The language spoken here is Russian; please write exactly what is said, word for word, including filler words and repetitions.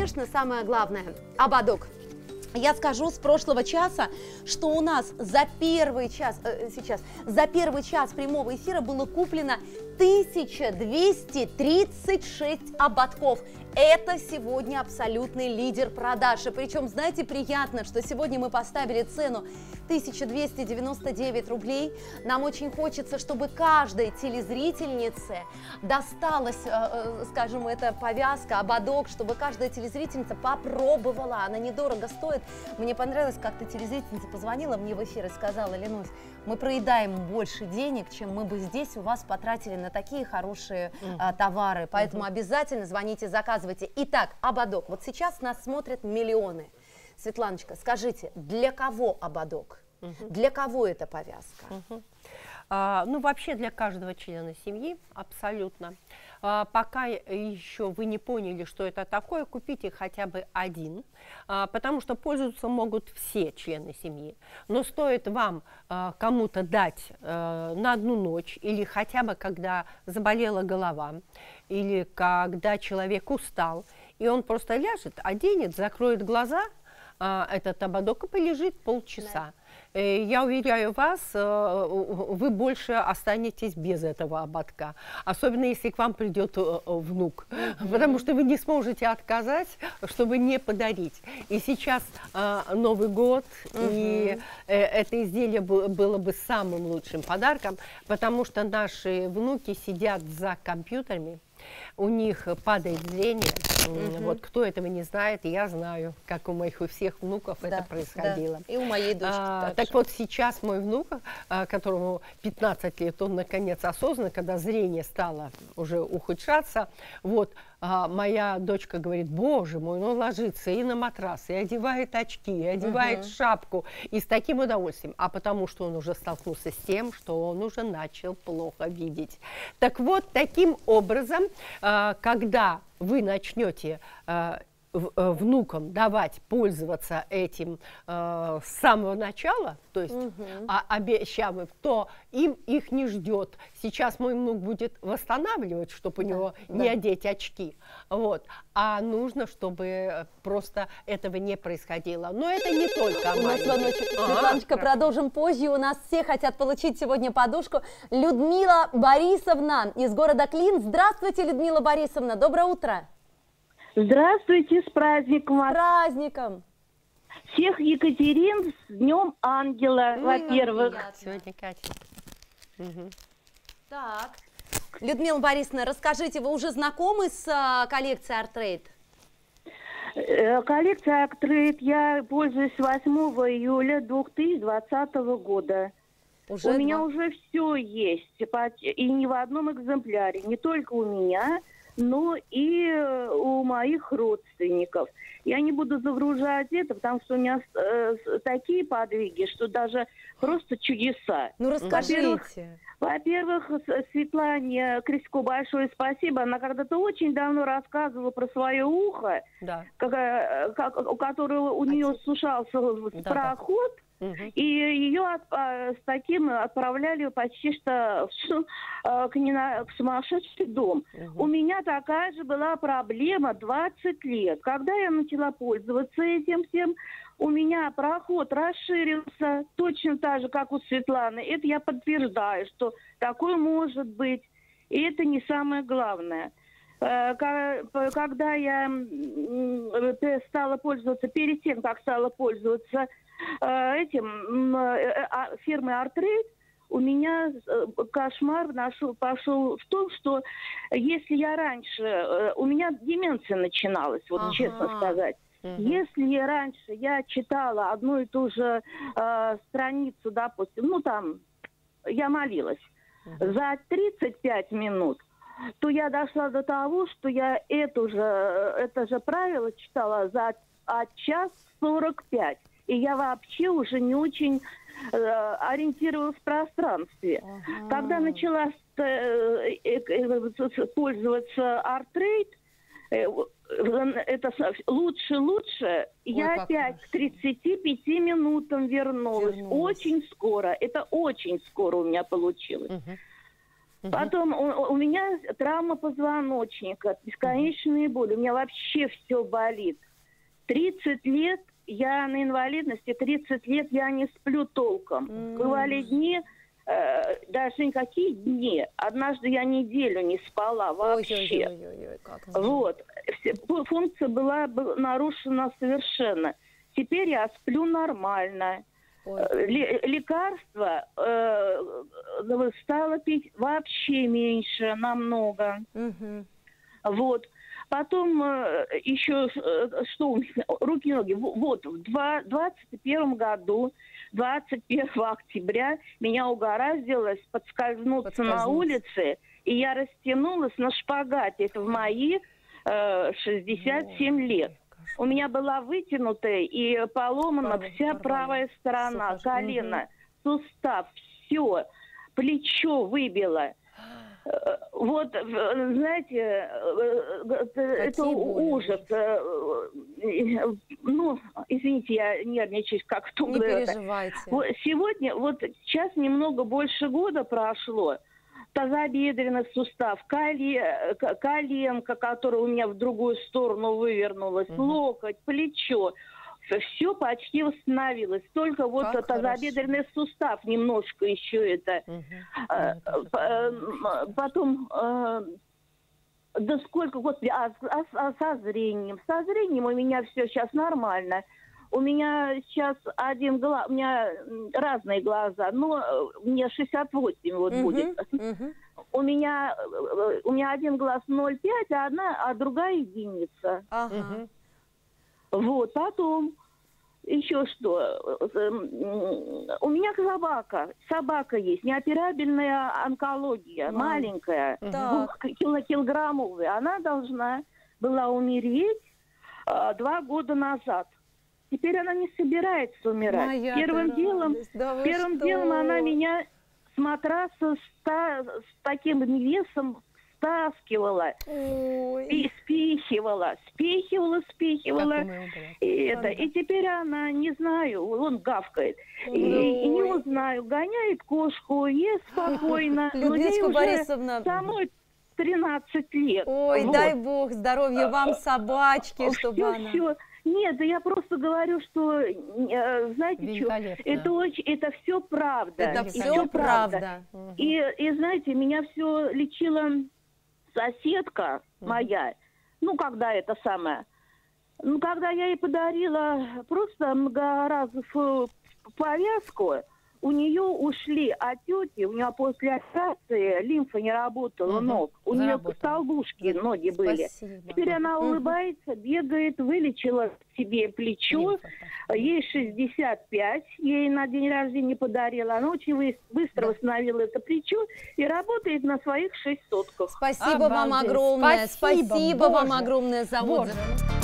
конечно, самое главное – ободок. Я скажу с прошлого часа, что у нас за первый час, э, сейчас, за первый час прямого эфира было куплено тысяча двести тридцать шесть ободков. Это сегодня абсолютный лидер продаж. И причем, знаете, приятно, что сегодня мы поставили цену тысячу двести девяносто девять рублей. Нам очень хочется, чтобы каждой телезрительнице досталась, скажем, эта повязка, ободок, чтобы каждая телезрительница попробовала. Она недорого стоит. Мне понравилось, как-то телезрительница позвонила мне в эфир и сказала: Ленусь, мы проедаем больше денег, чем мы бы здесь у вас потратили на такие хорошие а, товары. Поэтому обязательно звоните, заказывайте. Итак, ободок. Вот сейчас нас смотрят миллионы. Светланочка, скажите, для кого ободок? Угу. Для кого эта повязка? Угу. А, ну, вообще для каждого члена семьи, абсолютно. А, пока еще вы не поняли, что это такое, купите хотя бы один, а, потому что пользоваться могут все члены семьи. Но стоит вам а, кому-то дать а, на одну ночь или хотя бы когда заболела голова, или когда человек устал, и он просто ляжет, оденет, закроет глаза, а, этот ободок и полежит полчаса. Да. Я уверяю вас, вы больше останетесь без этого ободка, особенно если к вам придет внук, mm-hmm. потому что вы не сможете отказать, чтобы не подарить. И сейчас а, Новый год, mm-hmm. и это изделие было бы самым лучшим подарком, потому что наши внуки сидят за компьютерами, у них падает зрение. Mm-hmm. Вот кто этого не знает, я знаю, как у моих у всех внуков да, это происходило. Да. И у моей дочки а, также. Так вот сейчас мой внук, которому пятнадцать лет, он наконец осознанно, когда зрение стало уже ухудшаться, вот а, моя дочка говорит: боже мой, ну он ложится и на матрас, и одевает очки, и одевает mm-hmm. шапку, и с таким удовольствием, а потому что он уже столкнулся с тем, что он уже начал плохо видеть. Так вот, таким образом, а, когда вы начнете э, внукам давать пользоваться этим э, с самого начала, то есть mm-hmm. а, обещаем, то им их не ждет. Сейчас мой внук будет восстанавливать, чтобы у да, него да. не одеть очки. Вот. А нужно, чтобы просто этого не происходило. Но это не только у нас звоночек. Светланочка, продолжим позже. У нас все хотят получить сегодня подушку. Людмила Борисовна из города Клин. Здравствуйте, Людмила Борисовна. Доброе утро. Здравствуйте, с праздником вас. С праздником. Всех Екатерин с Днем Ангела, ну, во-первых. Сегодня Катя. Угу. Так. Людмила Борисовна, расскажите, вы уже знакомы с а, коллекцией Артрейд? Коллекция Артрейд я пользуюсь восьмого июля две тысячи двадцатого года. Уже у два? меня уже все есть, и не в одном экземпляре, не только у меня, но и у моих родственников. Я не буду загружать это, потому что у меня э, такие подвиги, что даже просто чудеса. Ну, расскажите. Во-первых, Светлане Криско большое спасибо. Она когда-то очень давно рассказывала про свое ухо, да. как, как, у которого у нее Отец. сушался да, проход. Да. И ее от, а, с таким отправляли почти что в, а, к, нена, к сумасшедший дом. Угу. У меня такая же была проблема двадцать лет. Когда я начала пользоваться этим всем, у меня проход расширился точно так же, как у Светланы. Это я подтверждаю, что такое может быть. И это не самое главное. Когда я стала пользоваться, перед тем, как стала пользоваться этим фирмой Артрейд, у меня кошмар пошел в том, что если я раньше... У меня деменция начиналась, вот ага. честно сказать. Угу. Если раньше я читала одну и ту же э, страницу, допустим, ну там, я молилась, угу. за тридцать пять минут, то я дошла до того, что я эту же, это же правило читала за от час сорок пять. И я вообще уже не очень э, ориентировалась в пространстве. Ага. Когда начала э, э, э, пользоваться Артрейд, э, это лучше-лучше, я опять хорошо. к тридцати пяти минутам вернулась. вернулась. Очень скоро, это очень скоро у меня получилось. Угу. Потом у, у меня травма позвоночника, бесконечные боли. У меня вообще все болит. тридцать лет я на инвалидности, тридцать лет я не сплю толком. Mm. Бывали дни, э, даже никакие дни. Однажды я неделю не спала вообще. Ой, ой, ой, ой, как же. Вот. Функция была, была нарушена совершенно. Теперь я сплю нормально. Лекарства э, стало пить вообще меньше, намного. Угу. Вот. Потом э, еще, э, что у меня, руки-ноги. Вот, в двадцать первом году, двадцать первого октября, меня угораздило подскользнуться, подскользнуться на улице, и я растянулась на шпагате. Это в мои э, шестьдесят семь лет. У меня была вытянутая и поломана Порван, вся порван. правая сторона, Супаж. колено, угу. сустав, все, плечо выбило. Вот, знаете, Какие это боли. ужас. Ну, извините, я нервничаю, как тут. Не переживайте. Сегодня, вот сейчас немного больше года прошло. Тазобедренный сустав, коленка, которая у меня в другую сторону вывернулась, угу. локоть, плечо. Все почти восстановилось. Только как вот тазобедренный хорошо. сустав немножко еще это. Угу. А, а, потом... А, да сколько... Господи, а, а, а со зрением? Со зрением у меня все сейчас нормально. У меня сейчас один глаз, у меня разные глаза, но мне шестьдесят восемь вот uh-huh, будет. Uh-huh. У меня у меня один глаз ноль пять, а одна, а другая единица. Uh-huh. Вот, потом еще что? У меня собака, собака есть, неоперабельная онкология, uh-huh. маленькая, uh-huh. двухкилограммовая. Она должна была умереть а, два года назад. Теперь она не собирается умирать. Моя первым делом, да первым делом она меня с матраса ста, с таким весом стаскивала. Ой. И спихивала, спихивала, спихивала. И, это, и теперь она, не знаю, он гавкает. И, и не узнаю, гоняет кошку, ест спокойно. Людмила Борисовна... Самой тринадцать лет. Ой, вот. Дай бог здоровья вам, собачки, чтобы все, она... Все. Нет, да я просто говорю, что, знаете, что, это, очень, это все правда. Это все правда. правда. И, и, знаете, меня все лечила соседка моя, ну, когда это самое, ну, когда я ей подарила просто многоразовую повязку, у нее ушли отеки, у нее после операции лимфа не работала, угу. ног. У Заработала. нее столбушки ноги Спасибо. были. Теперь она угу. улыбается, бегает, вылечила себе плечо. Лимфа, ей шестьдесят пять, ей на день рождения подарила. Она очень быстро да. восстановила это плечо и работает на своих шесть сотках. Спасибо Обалдеть. вам огромное. Спасибо, Спасибо вам огромное за отзыв.